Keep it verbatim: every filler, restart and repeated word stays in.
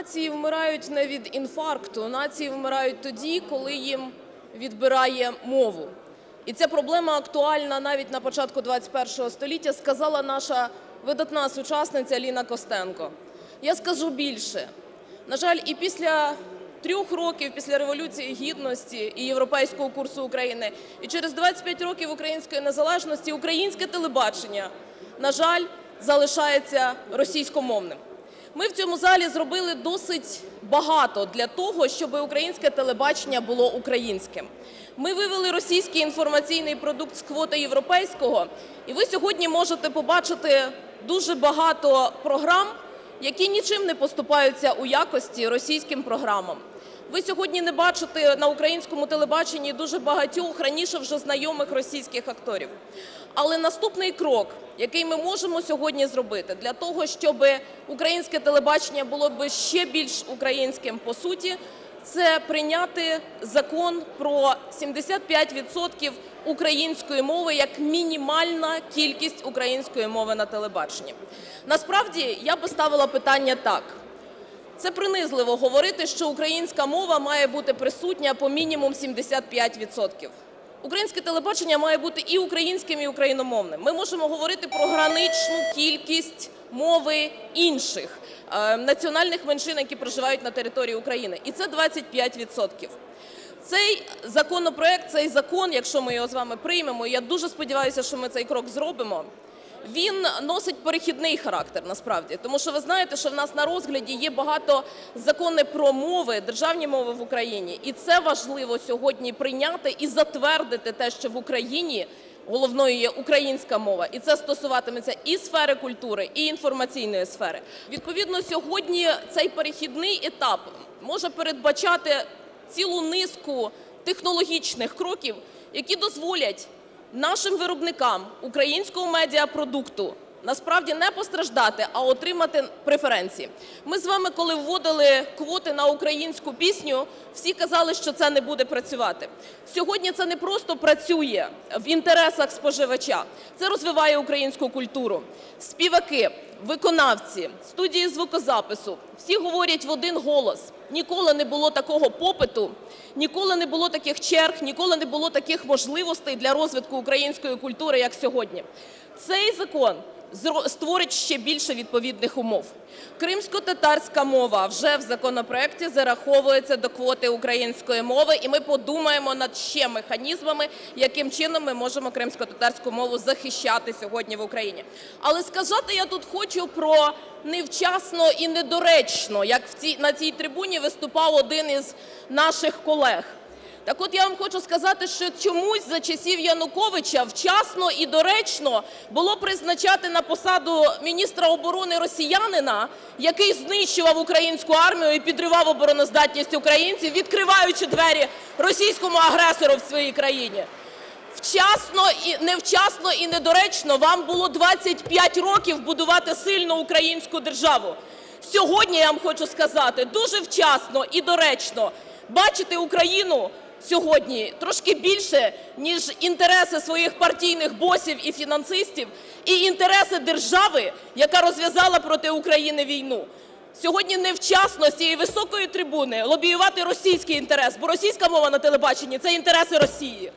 Нації вмирають не від інфаркту, нації вмирають тоді, коли їм відбирає мову. І ця проблема актуальна навіть на початку двадцять першого століття, сказала наша видатна сучасниця Ліна Костенко. Я скажу більше. На жаль, і після трьох років після Революції Гідності і Європейського курсу України, і через двадцять п'ять років української незалежності українське телебачення, на жаль, залишається російськомовним. Ми в цьому залі зробили досить багато для того, щоб українське телебачення було українським. Ми вивели російський інформаційний продукт з квоти європейського, і ви сьогодні можете побачити дуже багато програм, які нічим не поступаються у якості російським програмам. Ви сьогодні не бачите на українському телебаченні дуже багатьох, раніше вже знайомих російських акторів. Але наступний крок, який ми можемо сьогодні зробити для того, щоб українське телебачення було б ще більш українським по суті, це прийняти закон про сімдесят п'ять відсотків української мови як мінімальна кількість української мови на телебаченні. Насправді, я би ставила питання так. Це принизливо говорити, що українська мова має бути присутня по мінімум сімдесят п'ять відсотків. Українське телебачення має бути і українським, і україномовним. Ми можемо говорити про граничну кількість мови інших національних меншин, які проживають на території України. І це двадцять п'ять відсотків. Цей законопроект, цей закон, якщо ми його з вами приймемо, і я дуже сподіваюся, що ми цей крок зробимо, він носить перехідний характер, насправді. Тому що ви знаєте, що в нас на розгляді є багато законів про мови, державні мови в Україні. І це важливо сьогодні прийняти і затвердити те, що в Україні головною є українська мова. І це стосуватиметься і сфери культури, і інформаційної сфери. Відповідно, сьогодні цей перехідний етап може передбачати цілу низку технологічних кроків, які дозволять нашим виробникам українського медіапродукту насправді не постраждати, а отримати преференції. Ми з вами, коли вводили квоти на українську пісню, всі казали, що це не буде працювати. Сьогодні це не просто працює в інтересах споживача, це розвиває українську культуру. Співаки, виконавці, студії звукозапису, всі говорять в один голос. Ніколи не було такого попиту, ніколи не було таких черг, ніколи не було таких можливостей для розвитку української культури, як сьогодні. Цей закон створить ще більше відповідних умов. Кримськотатарська мова вже в законопроекті зараховується до квоти української мови, і ми подумаємо над ще механізмами, яким чином ми можемо кримськотатарську мову захищати сьогодні в Україні. Але сказати я тут хочу про невчасно і недоречно, як на цій трибуні виступав один із наших колег. Так от я вам хочу сказати, що чомусь за часів Януковича вчасно і доречно було призначати на посаду міністра оборони росіянина, який знищував українську армію і підривав обороноздатність українців, відкриваючи двері російському агресору в своїй країні. Вчасно і невчасно і недоречно вам було двадцять п'ять років будувати сильну українську державу. Сьогодні я вам хочу сказати, дуже вчасно і доречно бачити Україну сьогодні трошки більше, ніж інтереси своїх партійних босів і фінансистів, і інтереси держави, яка розв'язала проти України війну. Сьогодні невчасно з цієї високої трибуни лобіювати російський інтерес, бо російська мова на телебаченні – це інтереси Росії.